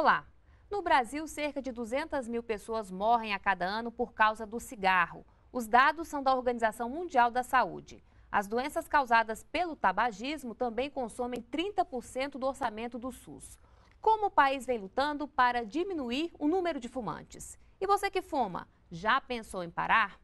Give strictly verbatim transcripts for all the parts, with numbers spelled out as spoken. Olá! No Brasil, cerca de duzentas mil pessoas morrem a cada ano por causa do cigarro. Os dados são da Organização Mundial da Saúde. As doenças causadas pelo tabagismo também consomem trinta por cento do orçamento do SUS. Como o país vem lutando para diminuir o número de fumantes? E você que fuma, já pensou em parar?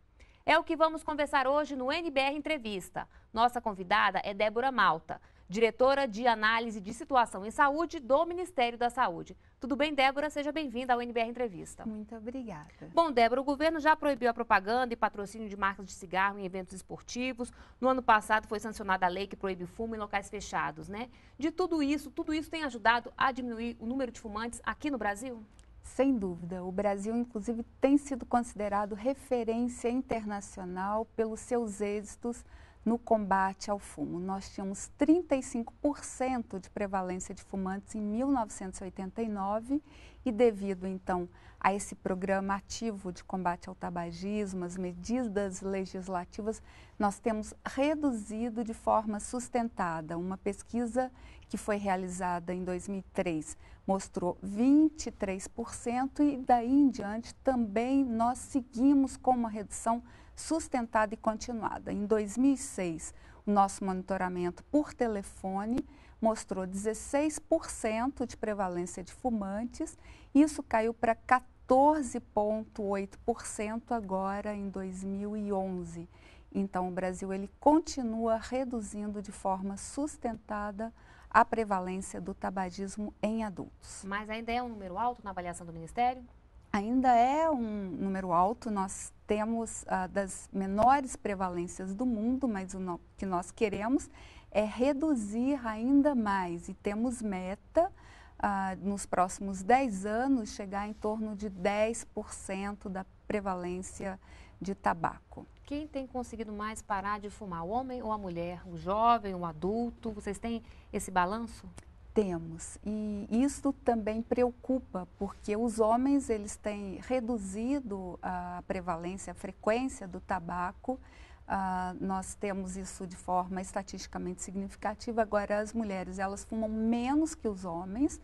É o que vamos conversar hoje no N B R Entrevista. Nossa convidada é Débora Malta, diretora de Análise de Situação em Saúde do Ministério da Saúde. Tudo bem, Débora? Seja bem-vinda ao N B R Entrevista. Muito obrigada. Bom, Débora, o governo já proibiu a propaganda e patrocínio de marcas de cigarro em eventos esportivos. No ano passado foi sancionada a lei que proíbe o fumo em locais fechados, né? De tudo isso, tudo isso tem ajudado a diminuir o número de fumantes aqui no Brasil? Sem dúvida. O Brasil, inclusive, tem sido considerado referência internacional pelos seus êxitos no combate ao fumo. Nós tínhamos trinta e cinco por cento de prevalência de fumantes em mil novecentos e oitenta e nove e devido, então, a esse programa ativo de combate ao tabagismo, as medidas legislativas, nós temos reduzido de forma sustentada. Uma pesquisa que foi realizada em dois mil e três mostrou vinte e três por cento e daí em diante também nós seguimos com uma redução sustentada e continuada. Em dois mil e seis, o nosso monitoramento por telefone mostrou dezesseis por cento de prevalência de fumantes, isso caiu para quatorze vírgula oito por cento agora em dois mil e onze. Então, o Brasil ele continua reduzindo de forma sustentada a prevalência do tabagismo em adultos. Mas ainda é um número alto na avaliação do Ministério? Ainda é um número alto, nós temos uh, das menores prevalências do mundo, mas o no, que nós queremos é reduzir ainda mais e temos meta uh, nos próximos dez anos chegar em torno de dez por cento da prevalência de tabaco. Quem tem conseguido mais parar de fumar, o homem ou a mulher, o jovem, o adulto, vocês têm esse balanço? Temos, e isso também preocupa, porque os homens eles têm reduzido a prevalência, a frequência do tabaco, ah, nós temos isso de forma estatisticamente significativa. Agora as mulheres elas fumam menos que os homens,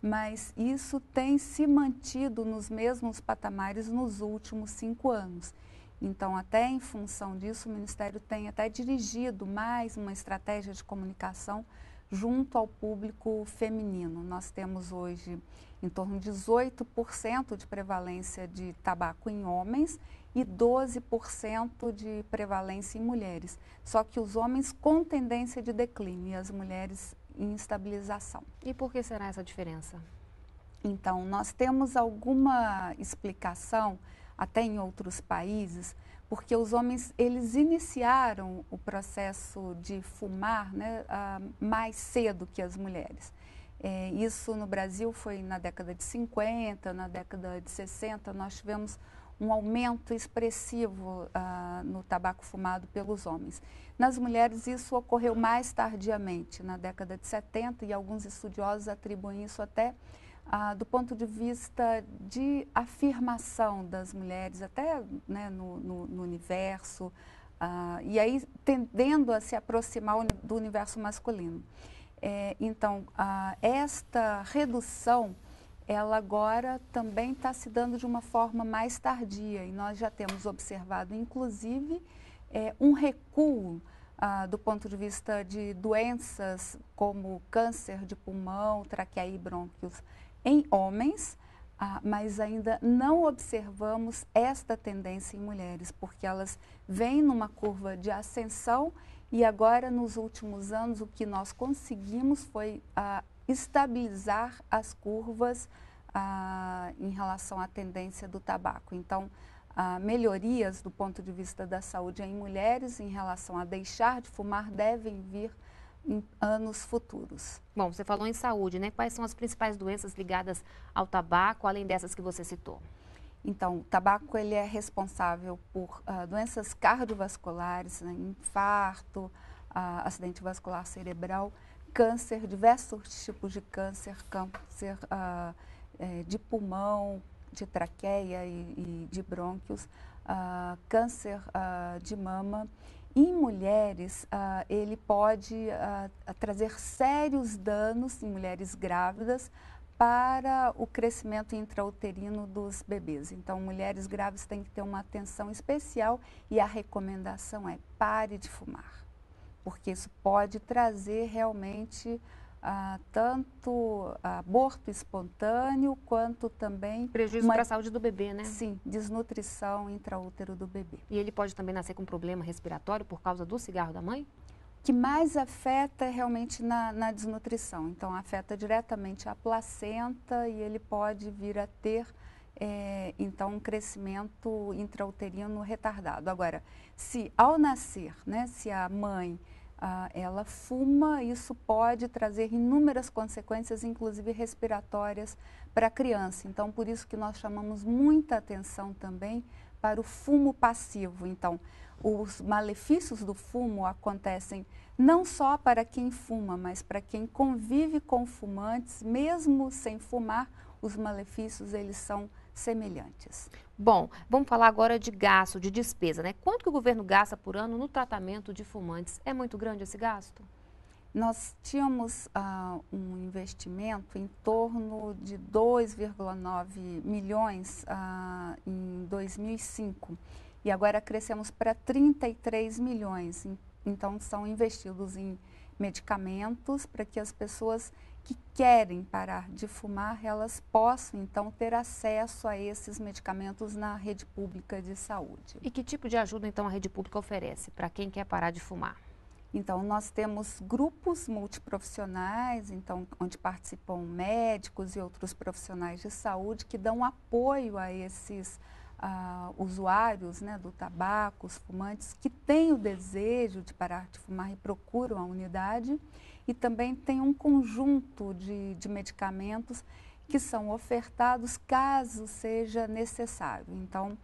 mas isso tem se mantido nos mesmos patamares nos últimos cinco anos. Então, até em função disso, o Ministério tem até dirigido mais uma estratégia de comunicação junto ao público feminino. Nós temos hoje em torno de dezoito por cento de prevalência de tabaco em homens e doze por cento de prevalência em mulheres. Só que os homens com tendência de declínio e as mulheres em estabilização. E por que será essa diferença? Então, nós temos alguma explicação, até em outros países, porque os homens, eles iniciaram o processo de fumar, né, uh, mais cedo que as mulheres. É, isso no Brasil foi na década de cinquenta, na década de sessenta, nós tivemos um aumento expressivo uh, no tabaco fumado pelos homens. Nas mulheres, isso ocorreu mais tardiamente, na década de setenta, e alguns estudiosos atribuem isso até... Ah, do ponto de vista de afirmação das mulheres, até né, no, no, no universo, ah, e aí tendendo a se aproximar do universo masculino. É, então, ah, esta redução, ela agora também está se dando de uma forma mais tardia, e nós já temos observado, inclusive, é, um recuo Uh, do ponto de vista de doenças como câncer de pulmão, traqueia e brônquios em homens, uh, mas ainda não observamos esta tendência em mulheres, porque elas vêm numa curva de ascensão e agora nos últimos anos o que nós conseguimos foi uh, estabilizar as curvas uh, em relação à tendência do tabaco. Então, Uh, melhorias do ponto de vista da saúde em mulheres em relação a deixar de fumar devem vir em anos futuros. Bom, você falou em saúde, né? Quais são as principais doenças ligadas ao tabaco, além dessas que você citou? Então, o tabaco ele é responsável por uh, doenças cardiovasculares, né? Infarto, uh, acidente vascular cerebral, câncer, diversos tipos de câncer, câncer uh, eh, de pulmão, de traqueia e, e de brônquios, uh, câncer uh, de mama. Em mulheres, uh, ele pode uh, trazer sérios danos em mulheres grávidas para o crescimento intrauterino dos bebês. Então, mulheres grávidas têm que ter uma atenção especial e a recomendação é pare de fumar, porque isso pode trazer realmente ah, tanto aborto espontâneo quanto também... prejuízo para a saúde do bebê, né? Sim, desnutrição intraútero do bebê. E ele pode também nascer com problema respiratório por causa do cigarro da mãe? Que mais afeta realmente na, na desnutrição, então afeta diretamente a placenta e ele pode vir a ter, é, então, um crescimento intrauterino retardado. Agora, se ao nascer, né, se a mãe ah, ela fuma, isso pode trazer inúmeras consequências, inclusive respiratórias, para a criança. Então, por isso que nós chamamos muita atenção também para o fumo passivo. Então, os malefícios do fumo acontecem não só para quem fuma, mas para quem convive com fumantes, mesmo sem fumar, os malefícios eles são semelhantes. Bom, vamos falar agora de gasto, de despesa, né? Quanto que o governo gasta por ano no tratamento de fumantes? É muito grande esse gasto? Nós tínhamos ah, um investimento em torno de dois vírgula nove milhões ah, em dois mil e cinco. E agora crescemos para trinta e três milhões, então são investidos em medicamentos para que as pessoas que querem parar de fumar, elas possam então ter acesso a esses medicamentos na rede pública de saúde. E que tipo de ajuda então a rede pública oferece para quem quer parar de fumar? Então, nós temos grupos multiprofissionais, então, onde participam médicos e outros profissionais de saúde que dão apoio a esses Uh, usuários, né, do tabaco, os fumantes, que têm o desejo de parar de fumar e procuram a unidade. E também tem um conjunto de, de medicamentos que são ofertados caso seja necessário. Então,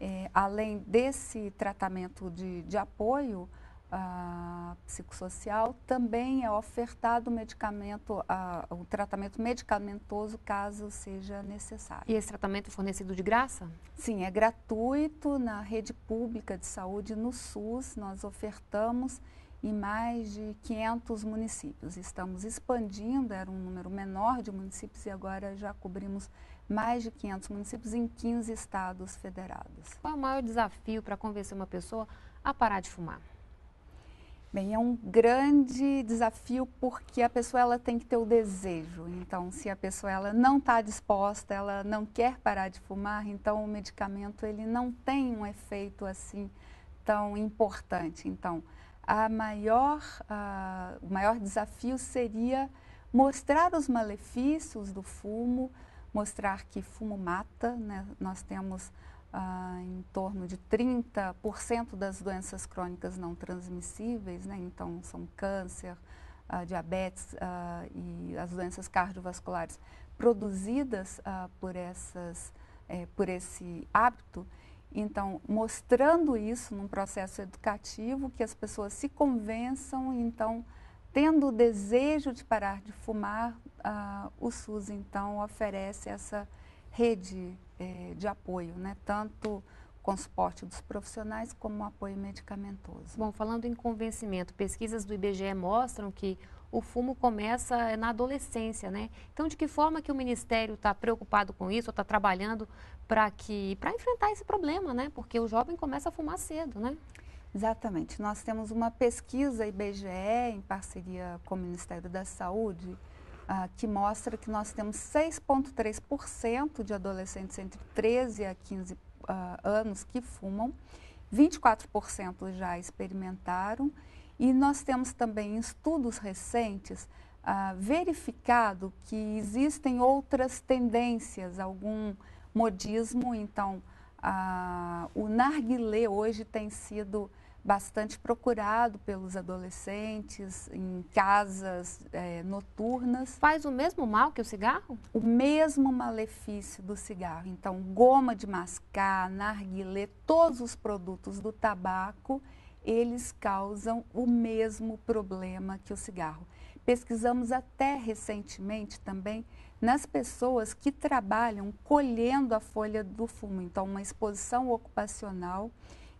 eh, além desse tratamento de, de apoio uh, psicossocial, também é ofertado medicamento, uh, o tratamento medicamentoso caso seja necessário. E esse tratamento é fornecido de graça? Sim, é gratuito na rede pública de saúde, no SUS, nós ofertamos em mais de quinhentos municípios. Estamos expandindo, era um número menor de municípios e agora já cobrimos mais de quinhentos municípios em quinze estados federados. Qual é o maior desafio para convencer uma pessoa a parar de fumar? Bem, é um grande desafio porque a pessoa ela tem que ter o desejo. Então, se a pessoa ela não está disposta, ela não quer parar de fumar, então o medicamento ele não tem um efeito assim tão importante. Então, a maior, a, o maior desafio seria mostrar os malefícios do fumo, mostrar que fumo mata, né? Nós temos... Uh, em torno de trinta por cento das doenças crônicas não transmissíveis, né? Então são câncer, uh, diabetes uh, e as doenças cardiovasculares produzidas uh, por, essas, eh, por esse hábito. Então, mostrando isso num processo educativo, que as pessoas se convençam, então, tendo o desejo de parar de fumar, uh, o SUS, então, oferece essa rede eh, de apoio, né? Tanto com suporte dos profissionais como apoio medicamentoso. Bom, falando em convencimento, pesquisas do I B G E mostram que o fumo começa na adolescência, né? Então, de que forma que o Ministério está preocupado com isso, ou está trabalhando para que, para enfrentar esse problema, né? Porque o jovem começa a fumar cedo, né? Exatamente. Nós temos uma pesquisa I B G E em parceria com o Ministério da Saúde, Uh, que mostra que nós temos seis vírgula três por cento de adolescentes entre treze a quinze uh, anos que fumam, vinte e quatro por cento já experimentaram e nós temos também em estudos recentes uh, verificado que existem outras tendências, algum modismo, então uh, o narguilé hoje tem sido bastante procurado pelos adolescentes, em casas é, noturnas. Faz o mesmo mal que o cigarro? O mesmo malefício do cigarro. Então, goma de mascar, narguilé, todos os produtos do tabaco, eles causam o mesmo problema que o cigarro. Pesquisamos até recentemente também nas pessoas que trabalham colhendo a folha do fumo. Então, uma exposição ocupacional.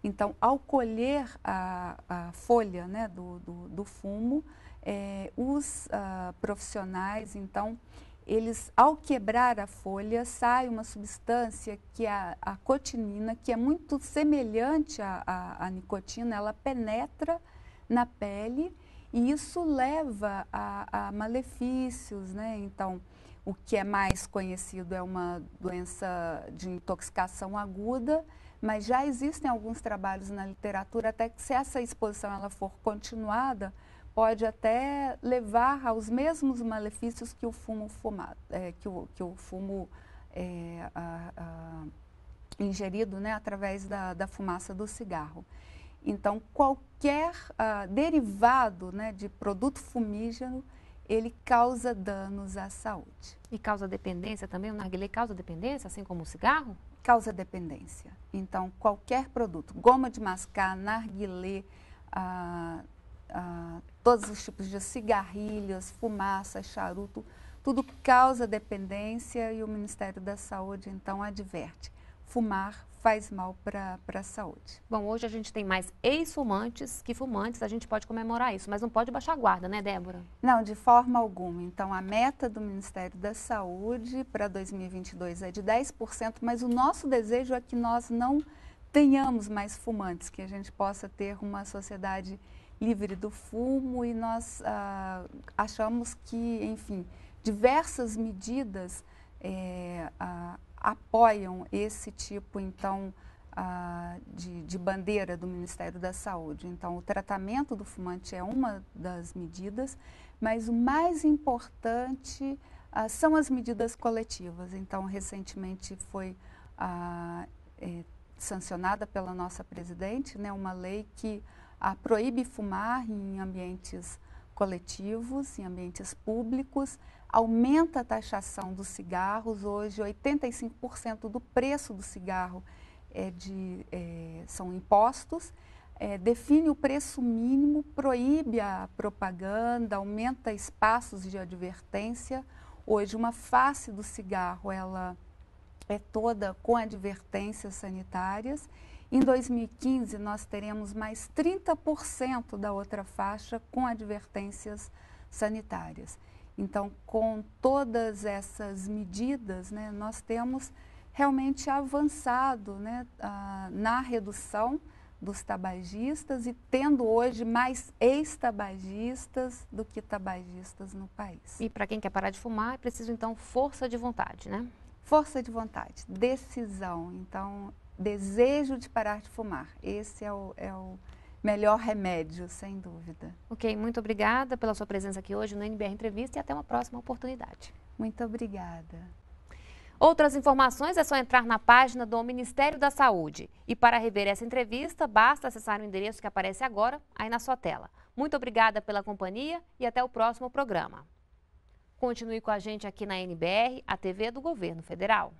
Então, ao colher a, a folha, né, do, do, do fumo, eh, os uh, profissionais, então, eles, ao quebrar a folha, sai uma substância que é a, a cotinina, que é muito semelhante à, à, à nicotina, ela penetra na pele e isso leva a, a malefícios, né? Então, o que é mais conhecido é uma doença de intoxicação aguda, mas já existem alguns trabalhos na literatura, até que se essa exposição ela for continuada, pode até levar aos mesmos malefícios que o fumo fumado, é, que, o, que o fumo é, a, a, ingerido, né, através da, da fumaça do cigarro. Então, qualquer a, derivado, né, de produto fumígeno, ele causa danos à saúde. E causa dependência também? O narguilé causa dependência, assim como o cigarro? Causa dependência. Então, qualquer produto, goma de mascar, narguilé, a, Uh, todos os tipos de cigarrilhas, fumaça, charuto, tudo causa dependência e o Ministério da Saúde, então, adverte. Fumar faz mal para a saúde. Bom, hoje a gente tem mais ex-fumantes que fumantes, a gente pode comemorar isso, mas não pode baixar a guarda, né, Débora? Não, de forma alguma. Então, a meta do Ministério da Saúde para dois mil e vinte e dois é de dez por cento, mas o nosso desejo é que nós não tenhamos mais fumantes, que a gente possa ter uma sociedade livre do fumo, e nós ah, achamos que, enfim, diversas medidas eh, ah, apoiam esse tipo, então, ah, de, de bandeira do Ministério da Saúde. Então, o tratamento do fumante é uma das medidas, mas o mais importante ah, são as medidas coletivas. Então, recentemente foi ah, eh, sancionada pela nossa presidente, né, uma lei que A, proíbe fumar em ambientes coletivos, em ambientes públicos, aumenta a taxação dos cigarros. Hoje, oitenta e cinco por cento do preço do cigarro é de, é, são impostos, é, define o preço mínimo, proíbe a propaganda, aumenta espaços de advertência. Hoje, uma face do cigarro ela é toda com advertências sanitárias. Em dois mil e quinze, nós teremos mais trinta por cento da outra faixa com advertências sanitárias. Então, com todas essas medidas, né, nós temos realmente avançado, né, ah, na redução dos tabagistas e tendo hoje mais ex-tabagistas do que tabagistas no país. E para quem quer parar de fumar, é preciso, então, força de vontade, né? Força de vontade, decisão, então... Desejo de parar de fumar. Esse é o, é o melhor remédio, sem dúvida. Ok, muito obrigada pela sua presença aqui hoje no N B R Entrevista e até uma próxima oportunidade. Muito obrigada. Outras informações é só entrar na página do Ministério da Saúde. E para rever essa entrevista, basta acessar o endereço que aparece agora aí na sua tela. Muito obrigada pela companhia e até o próximo programa. Continue com a gente aqui na N B R, a T V do Governo Federal.